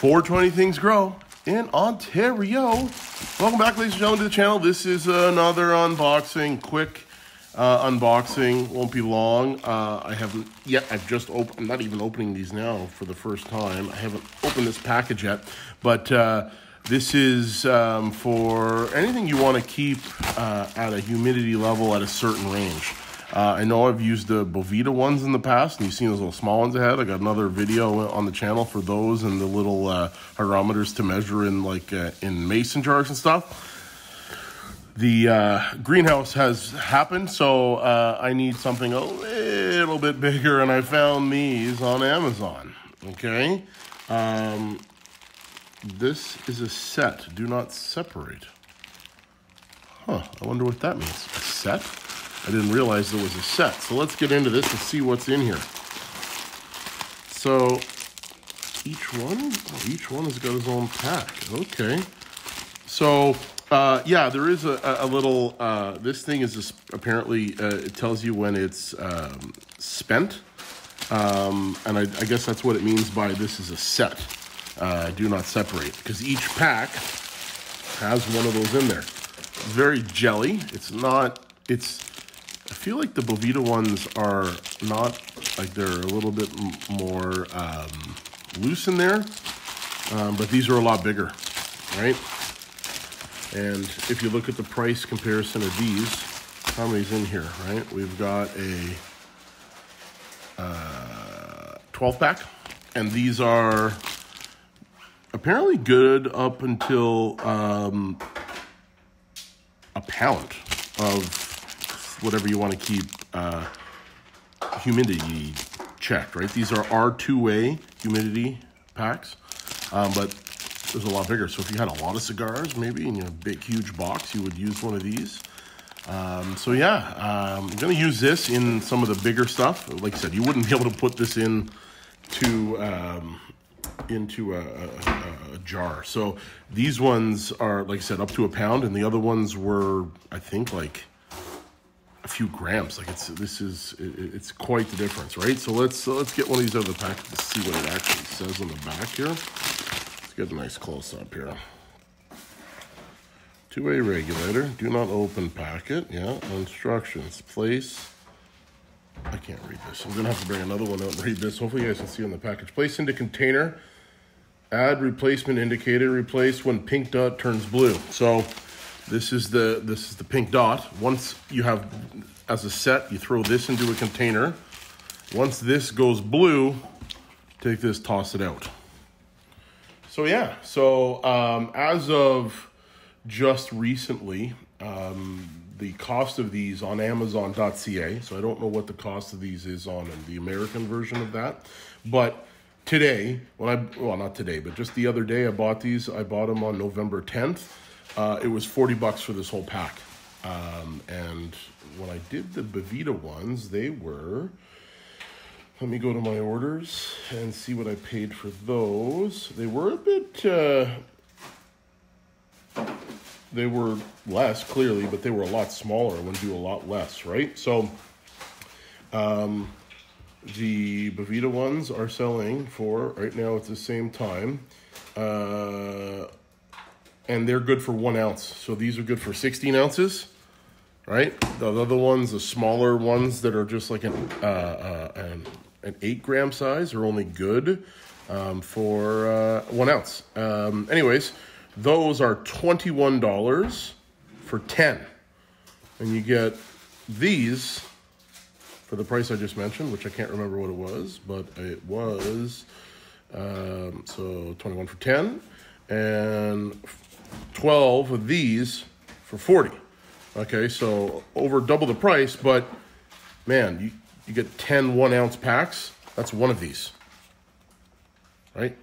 420 Things Grow in Ontario. Welcome back, ladies and gentlemen, to the channel. This is another unboxing, quick unboxing. Won't be long. I'm not even opening these now for the first time. I haven't opened this package yet, but this is for anything you want to keep at a humidity level at a certain range. I know I've used the Boveda ones in the past, and you've seen those little small ones I had. I got another video on the channel for those and the little hygrometers to measure in, like, in mason jars and stuff. The greenhouse has happened, so I need something a little bit bigger, and I found these on Amazon. Okay? This is a set. Do not separate. Huh. I wonder what that means. A set? I didn't realize there was a set. So let's get into this and see what's in here. So each one has got his own pack. Okay. So there is a little, this thing is just, apparently it tells you when it's spent. And I guess that's what it means by this is a set. Do not separate, because each pack has one of those in there. It's very jelly. I feel like the Boveda ones are not, like, they're a little bit more loose in there, but these are a lot bigger, right? And if you look at the price comparison of these, how many's in here, right? We've got a 12-pack, and these are apparently good up until a pound of whatever you want to keep humidity checked, right? These are our two-way humidity packs, but there's a lot bigger. So if you had a lot of cigars, maybe, in your big, huge box, you would use one of these. I'm going to use this in some of the bigger stuff. Like I said, you wouldn't be able to put this in to into a jar. So these ones are, like I said, up to a pound, and the other ones were, I think, like, a few grams. Like, it's quite the difference, right? So let's get one of these out of the pack to see what it actually says on the back here. Let's get a nice close-up here. Two-way regulator, do not open packet. Yeah, instructions, place. I can't read this. I'm gonna have to bring another one out and read this. Hopefully you guys can see on the package. Place into container, add replacement indicator, replace when pink dot turns blue. So This is the pink dot. Once you have, as a set, you throw this into a container. Once this goes blue, take this, toss it out. So yeah, so as of just recently, the cost of these on Amazon.ca, so I don't know what the cost of these is on the American version of that, but today, just the other day, I bought them on November 10th. It was $40 for this whole pack. And when I did the Boveda ones, they were, let me go to my orders and see what I paid for those. They were a bit, they were less, clearly, but they were a lot smaller. I wouldn't do a lot less, right? So the Boveda ones are selling for, right now at the same time, and they're good for 1 ounce. So these are good for 16 ounces, right? The other ones, the smaller ones that are just like an 8-gram size, are only good for 1 ounce. Anyways, those are $21 for 10. And you get these for the price I just mentioned, which I can't remember what it was, but it was, so 21 for 10. And 12 of these for 40. Okay, so over double the price, but man, you get 10 1-ounce packs. That's one of these, right?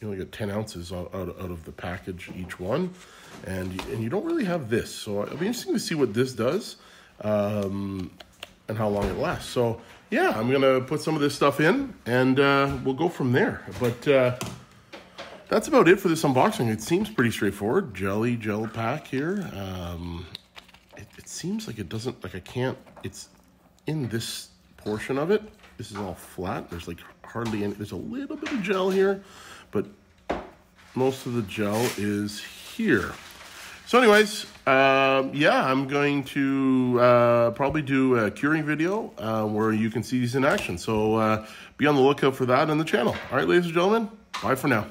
You only get 10 ounces out of the package, each one. And you don't really have this. So it'll be interesting to see what this does and how long it lasts. So yeah, I'm gonna put some of this stuff in, and we'll go from there. But that's about it for this unboxing. It seems pretty straightforward. Gel pack here. It seems like it doesn't, like, I can't, it's in this portion of it. This is all flat. There's like hardly any, there's a little bit of gel here, but most of the gel is here. So anyways, yeah, I'm going to probably do a curing video where you can see these in action. So be on the lookout for that on the channel. All right, ladies and gentlemen, bye for now.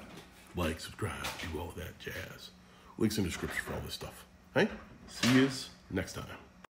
Like, subscribe, do all that jazz. Links in the description for all this stuff. Hey, see you next time.